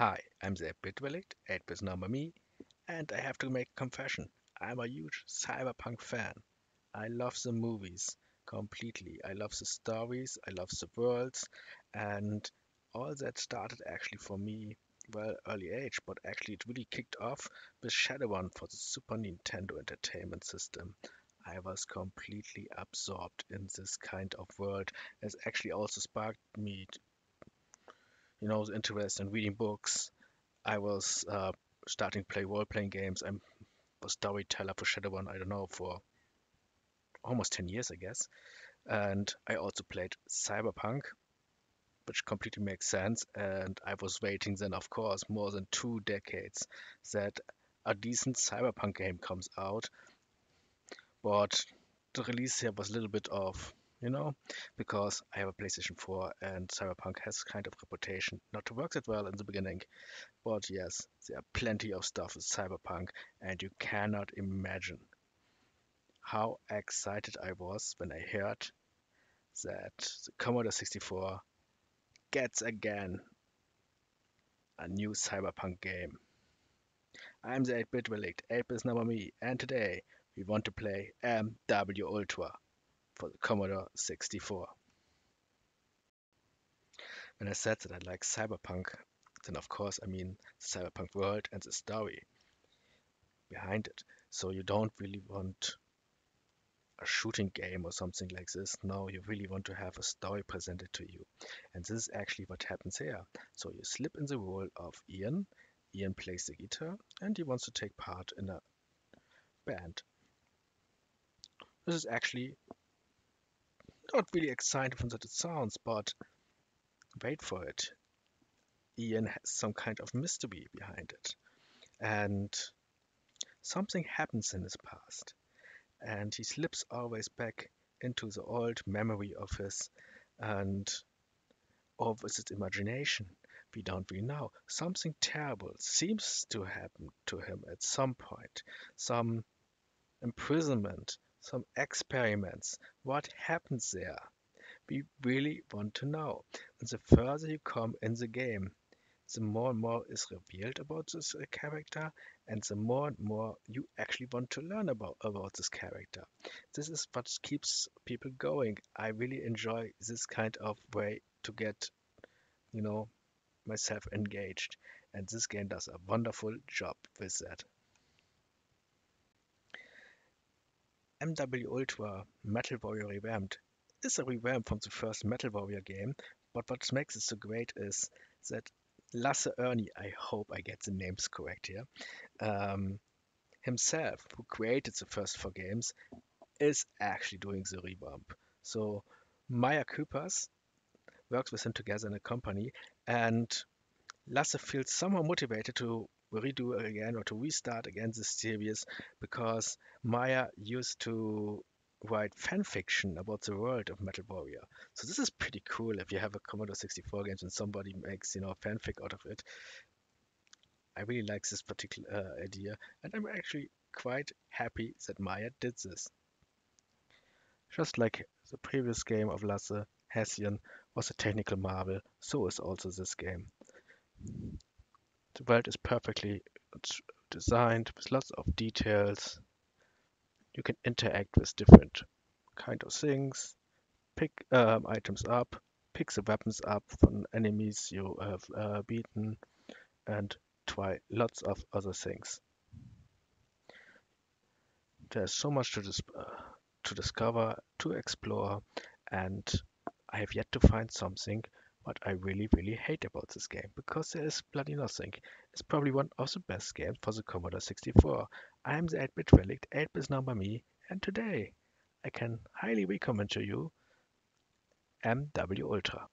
Hi, I'm the BitWallet, 8-bit number me, and I have to make a confession. I'm a huge Cyberpunk fan. I love the movies completely. I love the stories, I love the worlds, and all that started actually for me, well, early age, but actually it really kicked off with Shadowrun for the Super Nintendo Entertainment System. I was completely absorbed in this kind of world. It's actually also sparked me, the interest in reading books. I was starting to play role-playing games. I'm a storyteller for Shadowrun, I don't know, for almost 10 years, I guess. And I also played Cyberpunk, which completely makes sense. And I was waiting then, of course, more than 2 decades that a decent Cyberpunk game comes out. But the release here was a little bit off, because I have a PlayStation 4 and Cyberpunk has kind of reputation not to work that well in the beginning. But yes, there are plenty of stuff with Cyberpunk, and you cannot imagine how excited I was when I heard that the Commodore 64 gets again a new Cyberpunk game. I'm the 8-bit relic, 8-bit number me, and today we want to play MW Ultra for the Commodore 64. When I said that I like Cyberpunk, then of course I mean the Cyberpunk world and the story behind it. So you don't really want a shooting game or something like this. No, you really want to have a story presented to you. And this is actually what happens here. So you slip in the role of Ian. Ian plays the guitar and he wants to take part in a band. This is actually not really exciting from that it sounds, but wait for it. Ian has some kind of mystery behind it. And something happens in his past. And he slips always back into the old memory of his or with his imagination. We don't really know. Something terrible seems to happen to him at some point. Some imprisonment, some experiments. What happens there? We really want to know. And the further you come in the game, the more and more is revealed about this character, and the more and more you actually want to learn about this character. This is what keeps people going. I really enjoy this kind of way to get, myself engaged, and this game does a wonderful job with that. MW Ultra Metal Warrior Revamped is a revamp from the first Metal Warrior game, but what makes it so great is that Lasse Ernie, I hope I get the names correct here, himself, who created the first 4 games, is actually doing the revamp. So Maya Coopers works with him together in a company, and Lasse feels somehow motivated to redo it again or to restart again this series because Maya used to write fanfiction about the world of Metal Warrior. So this is pretty cool if you have a Commodore 64 game and somebody makes, a fanfic out of it. I really like this particular idea, and I'm actually quite happy that Maya did this. Just like the previous game of Lasse, Hessian was a technical marvel, so is also this game. The world is perfectly designed with lots of details. You can interact with different kind of things, pick items up, pick the weapons up from enemies you have beaten, and try lots of other things. There's so much to discover, to explore, and I have yet to find something what I really, really hate about this game, because there is bloody nothing. It's probably one of the best games for the Commodore 64. I am the 8-bit relic, 8-bit number me, and today I can highly recommend to you MW Ultra.